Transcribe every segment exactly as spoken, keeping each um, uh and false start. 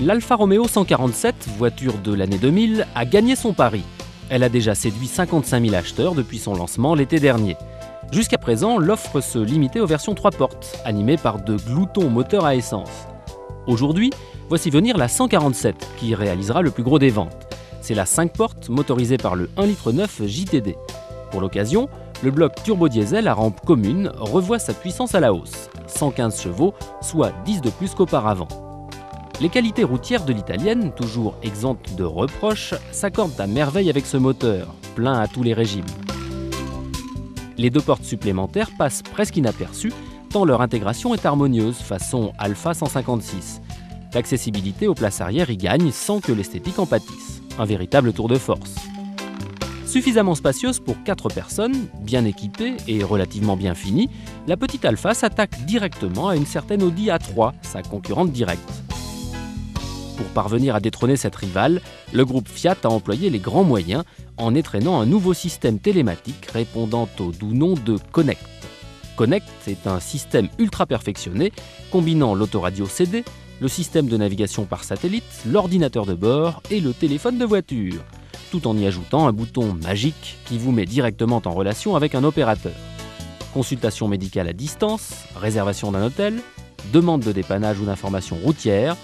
L'Alfa Romeo cent quarante-sept, voiture de l'année deux mille, a gagné son pari. Elle a déjà séduit cinquante-cinq mille acheteurs depuis son lancement l'été dernier. Jusqu'à présent, l'offre se limitait aux versions trois portes, animées par de gloutons moteurs à essence. Aujourd'hui, voici venir la cent quarante-sept, qui réalisera le plus gros des ventes. C'est la cinq portes, motorisée par le un virgule neuf litres J T D. Pour l'occasion, le bloc turbodiesel à rampe commune revoit sa puissance à la hausse, cent quinze chevaux, soit dix de plus qu'auparavant. Les qualités routières de l'italienne, toujours exemptes de reproches, s'accordent à merveille avec ce moteur, plein à tous les régimes. Les deux portes supplémentaires passent presque inaperçues, tant leur intégration est harmonieuse, façon Alfa cent cinquante-six. L'accessibilité aux places arrière y gagne sans que l'esthétique en pâtisse. Un véritable tour de force. Suffisamment spacieuse pour quatre personnes, bien équipée et relativement bien finie, la petite Alfa s'attaque directement à une certaine Audi A trois, sa concurrente directe. Pour parvenir à détrôner cette rivale, le groupe Fiat a employé les grands moyens en étrenant un nouveau système télématique répondant au doux nom de Connect. Connect est un système ultra perfectionné combinant l'autoradio C D, le système de navigation par satellite, l'ordinateur de bord et le téléphone de voiture, tout en y ajoutant un bouton magique qui vous met directement en relation avec un opérateur. Consultation médicale à distance, réservation d'un hôtel, demande de dépannage ou d'information routière,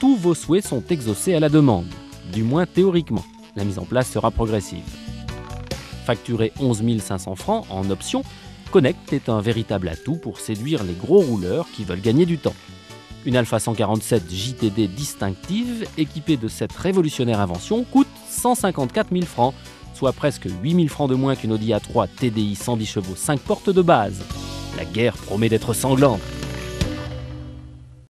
tous vos souhaits sont exaucés à la demande, du moins théoriquement. La mise en place sera progressive. Facturé onze mille cinq cents francs en option, Connect est un véritable atout pour séduire les gros rouleurs qui veulent gagner du temps. Une Alfa cent quarante-sept J T D distinctive, équipée de cette révolutionnaire invention, coûte cent cinquante-quatre mille francs, soit presque huit mille francs de moins qu'une Audi A trois T D I cent dix chevaux cinq portes de base. La guerre promet d'être sanglante.